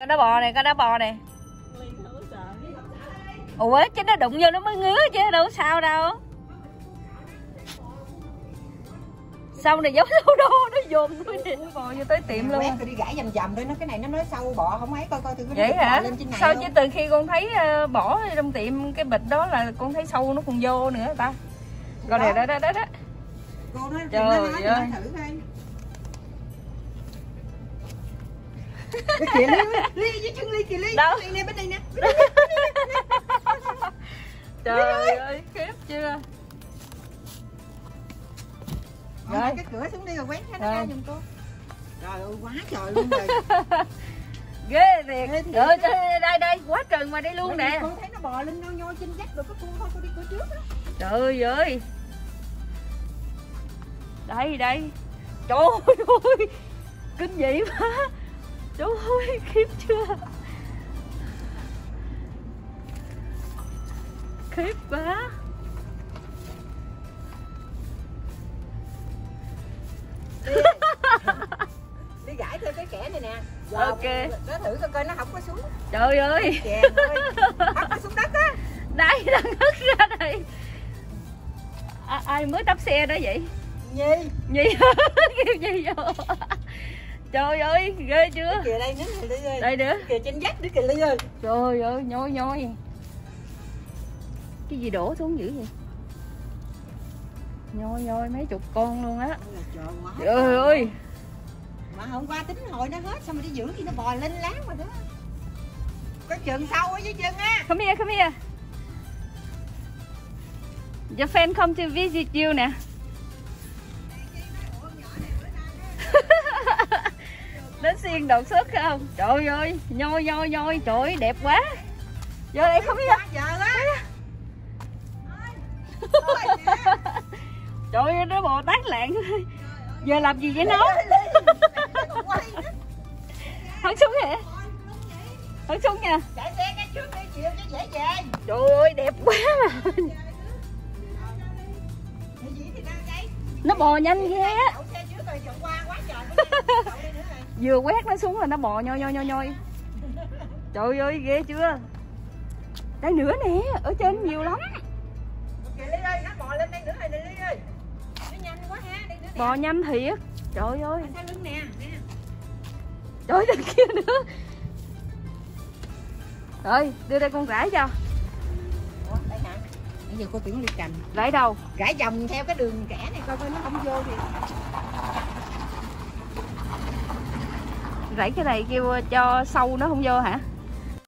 Con đá bò này, con đá bò này. Ủa chứ nó đụng vô nó mới ngứa chứ đâu sao đâu. Xong này giống sâu đô nó dồn tôi đi, nó bò vô tới tiệm luôn. Tôi đi gãi vòng vòng thôi, nó cái này nó nói sâu bọ không ấy, coi coi tôi cái bò lên trên này. Sao chứ từ khi con thấy bỏ trong tiệm cái bịch đó là con thấy sâu nó còn vô nữa ta. Con này đó đó đó. Cô nói thử coi. Kìa Ly với chân Ly kìa Ly. Ly nè, bên đây nè. Trời ơi, khiếp chưa. Rồi. Cái cửa xuống đi rồi quét nó ra giùm cô. Trời ơi quá trời luôn rồi. Ghê thiệt. Rồi đây đây, quá trời mà đi luôn nè. Cô thấy nó bò lên nó nhô trên vách rồi có cô thôi, cô đi cửa trước đó. Trời ơi. Đây đây. Trời ơi. Kinh dị quá. Trời ơi, khiếp chưa. Khiếp quá. Đi gãi theo cái kẻ này nè. Giờ ok. Nó thử coi nó không có xuống. Trời ơi. Trời ơi. Bắt nó xuống đất á. Đây đang hất ra đây. À, ai mới đắp xe đó vậy? Nhi. Nhi. Kêu Nhi vô. Trời ơi, ghê chưa? Kìa đây nữa, Ly ơi. Đây nữa. Kìa trên vách nữa kìa Ly ơi. Trời ơi, nhoi nhoi. Cái gì đổ xuống dữ vậy? Nhoi nhoi mấy chục con luôn á. Trời ơi. Mà hôm qua tính hồi nó hết sao mà đi giữ gì nó bò lên láng mà đó. Có chừng sâu ở dưới chân á. Come here, come here. Your friend come to visit you nè. Đến xiên đột xuất không? Trời ơi, nhoi nhoi nhoi, trời ơi, đẹp quá. Vô đây không biết giờ á. Trời ơi, nó bò tát lạng. Giờ làm gì với nó? Hắn xuống hả? Hắn xuống nha. Chạy xe cái trước đi chiều cho dễ dàng. Trời ơi, đẹp quá. Nó bò nhanh ghê á. Vừa quét nó xuống là nó bò nhoi nhoi nhoi nhoi. Trời ơi ghê chưa. Đây nữa nè, ở trên nhiều lắm. Kìa Ly ơi, nó bò lên đây nữa rồi nè Ly ơi. Nó nhanh quá ha, đây nữa nè. Bò nhanh thiệt. Trời ơi. Ở sau lưng nè, nè. Trời ơi, đằng kia nữa. Rồi, đưa đây con rải cho. Ủa, đây nè. Bây giờ cô tưởng Ly cầm. Rải đâu? Rải vòng theo cái đường kẻ này coi coi nó không vô thì. Rảy cái này kêu cho sâu nó không vô hả?